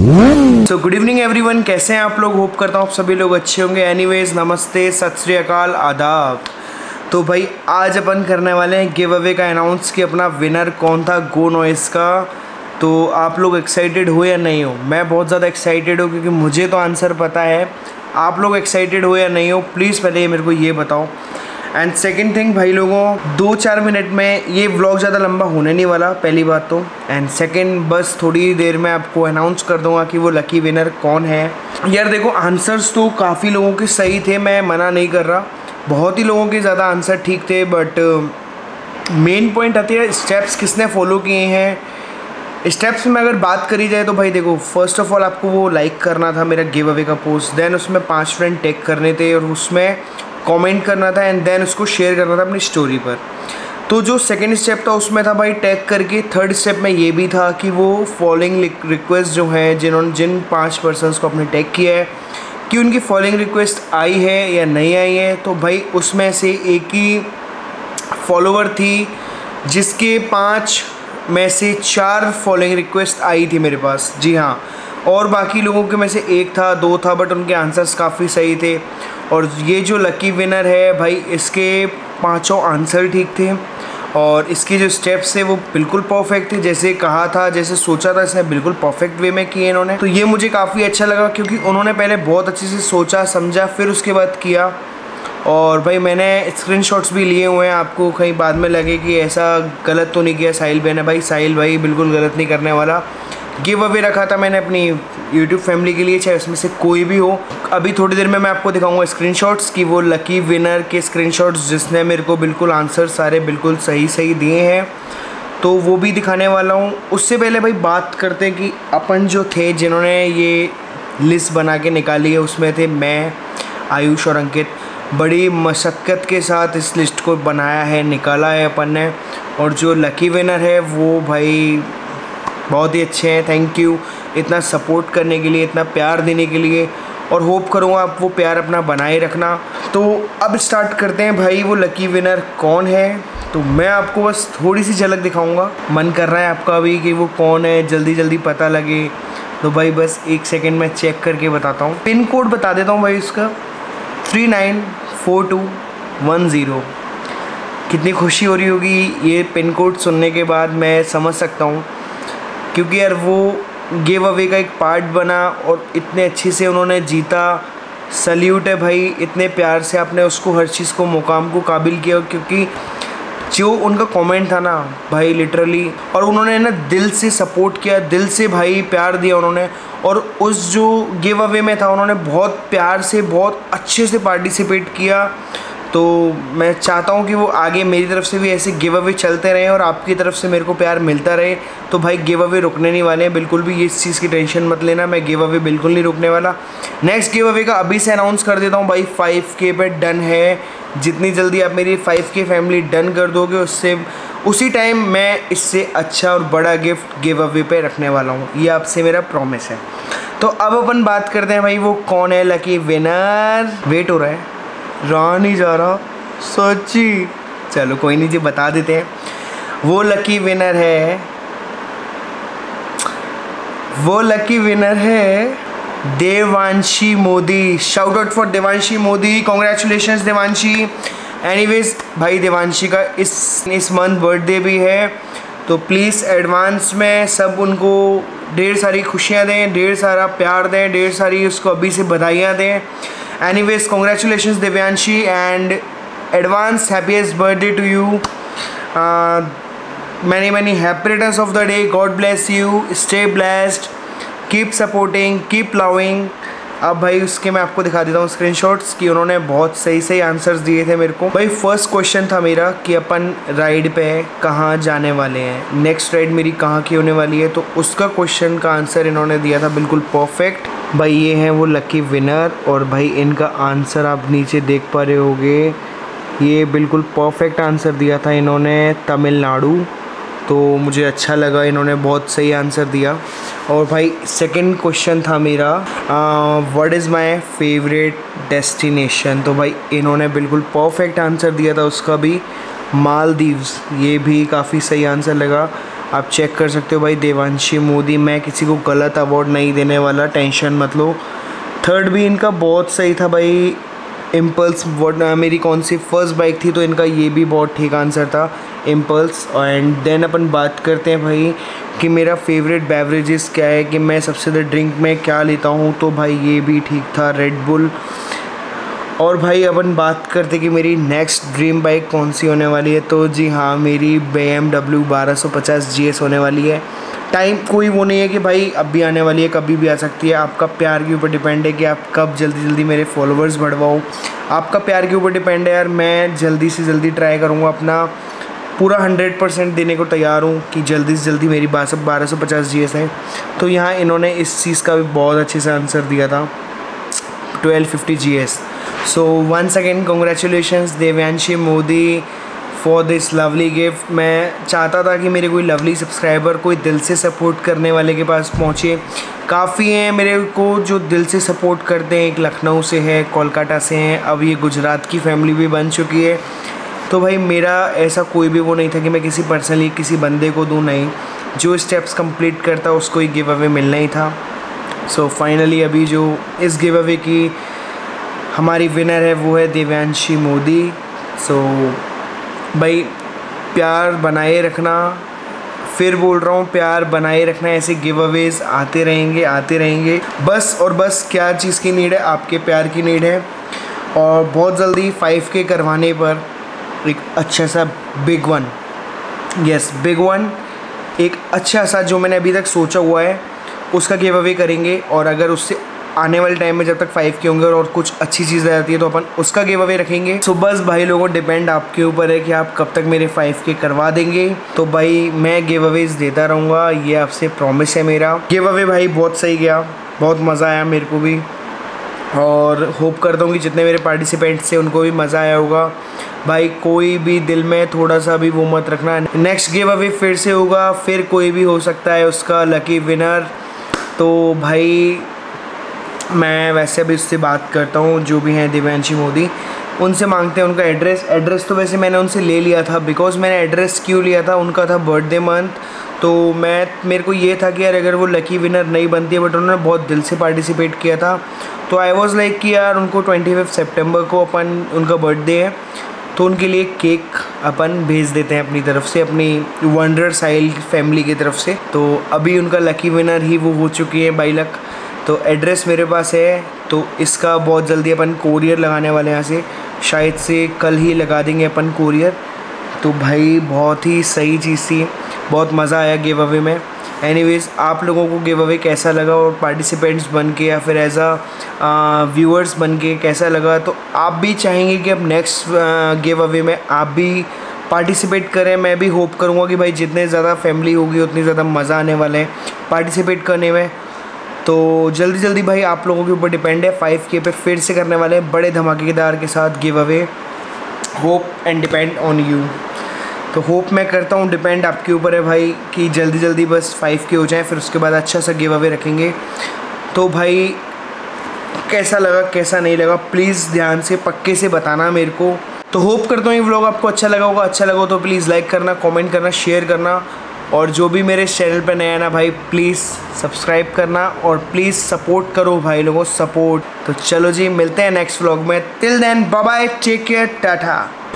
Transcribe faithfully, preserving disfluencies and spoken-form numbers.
So good evening everyone, कैसे हैं आप लोग। होप करता हूँ आप सभी लोग अच्छे होंगे। एनीवेज नमस्ते, सत श्री अकाल, आदाब। तो भाई आज अपन करने वाले हैं गिव अवे का अनाउंस कि अपना विनर कौन था गो नॉइस का। तो आप लोग एक्साइटेड हो या नहीं हो। मैं बहुत ज़्यादा एक्साइटेड हूँ क्योंकि मुझे तो आंसर पता है। आप लोग एक्साइटेड हो या नहीं हो, प्लीज़ पहले ये मेरे को ये बताओ। एंड सेकेंड थिंग भाई लोगों, दो चार मिनट में ये व्लॉग ज़्यादा लंबा होने नहीं वाला, पहली बात तो। एंड सेकेंड, बस थोड़ी देर में आपको अनाउंस कर दूंगा कि वो लकी विनर कौन है। यार देखो, आंसर्स तो काफ़ी लोगों के सही थे, मैं मना नहीं कर रहा, बहुत ही लोगों के ज़्यादा आंसर ठीक थे। बट मेन पॉइंट आती है स्टेप्स किसने फॉलो किए हैं। स्टेप्स में अगर बात करी जाए तो भाई देखो, फर्स्ट ऑफ ऑल आपको वो लाइक करना था मेरा गिव अवे का पोस्ट, देन उसमें पाँच फ्रेंड टैग करने थे और उसमें कमेंट करना था, एंड देन उसको शेयर करना था अपनी स्टोरी पर। तो जो सेकंड स्टेप था उसमें था भाई टैग करके। थर्ड स्टेप में ये भी था कि वो फॉलोइंग रिक्वेस्ट जो है, जिन्होंने जिन पांच पर्सन्स को आपने टैग किया है, कि उनकी फॉलोइंग रिक्वेस्ट आई है या नहीं आई है। तो भाई उसमें से एक ही फॉलोवर थी जिसके पाँच में से चार फॉलोइंग रिक्वेस्ट आई थी मेरे पास, जी हाँ। और बाकी लोगों के में से एक था, दो था, बट उनके आंसर्स काफ़ी सही थे। और ये जो लकी विनर है भाई, इसके पांचों आंसर ठीक थे और इसके जो स्टेप्स थे वो बिल्कुल परफेक्ट थे, जैसे कहा था, जैसे सोचा था, इसने बिल्कुल परफेक्ट वे में किए इन्होंने। तो ये मुझे काफ़ी अच्छा लगा क्योंकि उन्होंने पहले बहुत अच्छे से सोचा समझा, फिर उसके बाद किया। और भाई मैंने स्क्रीनशॉट्स भी लिए हुए हैं, आपको कहीं बाद में लगे कि ऐसा गलत तो नहीं किया साहिल भाई ने। भाई साहिल भाई बिल्कुल गलत नहीं करने वाला। गिव अवे रखा था मैंने अपनी यूट्यूब फैमिली के लिए, चाहे उसमें से कोई भी हो। अभी थोड़ी देर में मैं आपको दिखाऊंगा स्क्रीनशॉट्स की वो लकी विनर के स्क्रीनशॉट्स जिसने मेरे को बिल्कुल आंसर सारे बिल्कुल सही सही दिए हैं, तो वो भी दिखाने वाला हूँ। उससे पहले भाई बात करते हैं कि अपन जो थे, जिन्होंने ये लिस्ट बना के निकाली है, उसमें थे मैं, आयुष और अंकित। बड़ी मशक्क़त के साथ इस लिस्ट को बनाया है, निकाला है अपन ने। और जो लकी विनर है वो भाई बहुत ही अच्छे हैं। थैंक यू इतना सपोर्ट करने के लिए, इतना प्यार देने के लिए, और होप करूँगा आप वो प्यार अपना बनाए रखना। तो अब स्टार्ट करते हैं भाई, वो लकी विनर कौन है। तो मैं आपको बस थोड़ी सी झलक दिखाऊंगा, मन कर रहा है आपका भी कि वो कौन है, जल्दी जल्दी पता लगे। तो भाई बस एक सेकेंड में चेक करके बताता हूँ, पिन कोड बता देता हूँ भाई इसका, three nine four two one zero. कितनी खुशी हो रही होगी ये पिन कोड सुनने के बाद, मैं समझ सकता हूँ, क्योंकि यार वो गिव अवे का एक पार्ट बना और इतने अच्छे से उन्होंने जीता। सल्यूट है भाई, इतने प्यार से आपने उसको हर चीज़ को, मुकाम को काबिल किया। क्योंकि जो उनका कमेंट था ना भाई, लिटरली, और उन्होंने ना दिल से सपोर्ट किया, दिल से भाई प्यार दिया उन्होंने। और उस जो गिव अवे में था उन्होंने बहुत प्यार से, बहुत अच्छे से पार्टिसिपेट किया। तो मैं चाहता हूँ कि वो आगे मेरी तरफ से भी ऐसे गिव अवे चलते रहें और आपकी तरफ से मेरे को प्यार मिलता रहे। तो भाई गिव अवे रुकने नहीं वाले हैं बिल्कुल भी, इस चीज़ की टेंशन मत लेना, मैं गिव अवे बिल्कुल नहीं रुकने वाला। नेक्स्ट गिव अवे का अभी से अनाउंस कर देता हूँ भाई, फाइव के पे डन है। जितनी जल्दी आप मेरी फाइव के फैमिली डन कर दोगे, उससे उसी टाइम मैं इससे अच्छा और बड़ा गिफ्ट गिव अवे पे रखने वाला हूँ, ये आपसे मेरा प्रॉमिस है। तो अब अपन बात करते हैं भाई वो कौन है लकी विनर। वेट हो रहा है, रहा नहीं जा रहा सच्ची। चलो कोई नहीं जी, बता देते हैं। वो लकी विनर है, वो लकी विनर है Devanshi Modi. Shout out for Devanshi Modi, congratulations Devanshi. Anyways भाई देवांशी का इस इस मंथ बर्थडे भी है, तो प्लीज़ एडवांस में सब उनको ढेर सारी खुशियाँ दें, ढेर सारा प्यार दें, ढेर सारी उसको अभी से बधाइयाँ दें। Anyways congratulations Divyanshi and advance happiest birthday to you. Many many happy returns of the day, God bless you, stay blessed, keep supporting, keep loving. अब भाई उसके मैं आपको दिखा देता हूँ स्क्रीनशॉट्स कि उन्होंने बहुत सही सही आंसर्स दिए थे मेरे को। भाई फर्स्ट क्वेश्चन था मेरा कि अपन राइड पे कहाँ जाने वाले हैं, नेक्स्ट राइड मेरी कहाँ की होने वाली है, तो उसका क्वेश्चन का आंसर इन्होंने दिया था बिल्कुल परफेक्ट। भाई ये हैं वो लकी विनर, और भाई इनका आंसर आप नीचे देख पा रहे होगे, ये बिल्कुल परफेक्ट आंसर दिया था इन्होंने, तमिलनाडु। तो मुझे अच्छा लगा, इन्होंने बहुत सही आंसर दिया। और भाई सेकंड क्वेश्चन था मेरा, what is my favourite destination, तो भाई इन्होंने बिल्कुल परफेक्ट आंसर दिया था उसका भी, मालदीव्स। ये भी काफ़ी सही आंसर लगा। आप चेक कर सकते हो भाई, देवांशी मोदी। मैं किसी को गलत अवार्ड नहीं देने वाला, टेंशन मत लो। थर्ड भी इनका बहुत सही था भाई, इम्पल्स। वट मेरी कौन सी फर्स्ट बाइक थी, तो इनका ये भी बहुत ठीक आंसर था, इम्पल्स। एंड देन अपन बात करते हैं भाई कि मेरा फेवरेट बेवरेजेस क्या है, कि मैं सबसे ज़्यादा ड्रिंक में क्या लेता हूँ, तो भाई ये भी ठीक था, रेड बुल। और भाई अपन बात करते कि मेरी नेक्स्ट ड्रीम बाइक कौन सी होने वाली है, तो जी हाँ, मेरी बी एम डब्ल्यू बारह सौ पचास जी एस होने वाली है। टाइम कोई वो नहीं है कि भाई अब भी आने वाली है, कभी भी आ सकती है। आपका प्यार के ऊपर डिपेंड है कि आप कब जल्दी जल्दी मेरे फॉलोअर्स बढ़वाओ, आपका प्यार के ऊपर डिपेंड है यार। मैं जल्दी से जल्दी ट्राई करूँगा, अपना पूरा हंड्रेड परसेंट देने को तैयार हूँ कि जल्दी से जल्दी मेरी बासठ बारह सौ पचास जी एस है। तो यहाँ इन्होंने इस चीज़ का भी बहुत अच्छे से आंसर दिया था, twelve fifty G S. So once again congratulations Devyanshi Modi for this lovely gift। मैं चाहता था कि मेरे कोई lovely सब्सक्राइबर कोई दिल से सपोर्ट करने वाले के पास पहुँचे। काफ़ी हैं मेरे को जो दिल से सपोर्ट करते हैं, एक लखनऊ से है, कोलकाता से हैं, अब ये गुजरात की फैमिली भी बन चुकी है। तो भाई मेरा ऐसा कोई भी वो नहीं था कि मैं किसी पर्सनली किसी बंदे को दूँ, नहीं, जो स्टेप्स कंप्लीट करता उसको ही गिव अवे मिलना ही था। सो फाइनली अभी जो इस गिव अवे की हमारी विनर है वो है देवयांशी मोदी। सो so, भाई प्यार बनाए रखना, फिर बोल रहा हूँ, प्यार बनाए रखना। ऐसे गिव अवेज आते रहेंगे आते रहेंगे बस और बस। क्या चीज़ की नीड है, आपके प्यार की नीड है। और बहुत जल्दी फाइव के करवाने पर एक अच्छा सा big one, yes big one, एक अच्छा सा जो मैंने अभी तक सोचा हुआ है उसका गिव अवे करेंगे। और अगर उससे आने वाले टाइम में जब तक फाइव के होंगे और कुछ अच्छी चीज़ आ जाती है तो अपन उसका गिव अवे रखेंगे। सो बस भाई लोगों, डिपेंड आपके ऊपर है कि आप कब तक मेरे फाइव के करवा देंगे। तो भाई मैं गिव अवेज देता रहूँगा, ये आपसे प्रॉमिस है मेरा। गिव अवे भाई बहुत सही गया, बहुत मज़ा आया मेरे को भी, और होप करता हूँ कि जितने मेरे पार्टिसिपेंट्स थे उनको भी मज़ा आया होगा। भाई कोई भी दिल में थोड़ा सा भी वो मत रखना, नेक्स्ट गिव अवे फिर से होगा, फिर कोई भी हो सकता है उसका लकी विनर। तो भाई मैं वैसे भी उससे बात करता हूँ, जो भी हैं देवयांशी मोदी, उनसे मांगते हैं उनका एड्रेस। एड्रेस तो वैसे मैंने उनसे ले लिया था, बिकॉज मैंने एड्रेस क्यों लिया था, उनका था बर्थडे मंथ। तो मैं मेरे को ये था कि यार अगर वो लकी विनर नहीं बनती है, बट उन्होंने बहुत दिल से पार्टिसिपेट किया था, तो आई वॉज़ लाइक कि यार उनको ट्वेंटी फिफ्थ सेप्टेम्बर को अपन उनका बर्थडे है, तो उनके लिए केक अपन भेज देते हैं अपनी तरफ से, अपनी वंडर साइल फैमिली की तरफ से। तो अभी उनका लकी विनर ही वो हो चुकी है बाई लक। तो एड्रेस मेरे पास है, तो इसका बहुत जल्दी अपन कोरियर लगाने वाले हैं, यहाँ से शायद से कल ही लगा देंगे अपन कोरियर। तो भाई बहुत ही सही चीज़ थी, बहुत मज़ा आया गिव अवे में। एनीवेज, आप लोगों को गिव अवे कैसा लगा, और पार्टिसिपेंट्स बन के या फिर एज अ व्यूअर्स बन के कैसा लगा। तो आप भी चाहेंगे कि अब नेक्स्ट गिव अवे में आप भी पार्टिसिपेट करें। मैं भी होप करूँगा कि भाई जितने ज़्यादा फैमिली होगी उतनी ज़्यादा मज़ा आने वाला है पार्टिसिपेट करने में। तो जल्दी जल्दी भाई आप लोगों के ऊपर डिपेंड है, फाइव के पे फिर से करने वाले हैं बड़े धमाकेदार के साथ give away. Hope and depend on you, तो होप मैं करता हूँ, डिपेंड आपके ऊपर है भाई कि जल्दी जल्दी बस फाइव के हो जाए, फिर उसके बाद अच्छा सा गिव अवे रखेंगे। तो भाई कैसा लगा कैसा नहीं लगा, प्लीज़ ध्यान से पक्के से बताना मेरे को। तो होप करता हूँ ये व्लॉग आपको अच्छा लगा होगा। अच्छा लगा तो प्लीज़ लाइक करना, कॉमेंट करना, शेयर करना, और जो भी मेरे चैनल पर नया है ना भाई प्लीज़ सब्सक्राइब करना, और प्लीज़ सपोर्ट करो भाई लोगों, सपोर्ट। तो चलो जी, मिलते हैं नेक्स्ट व्लॉग में। Till then bye bye, take care, Tata.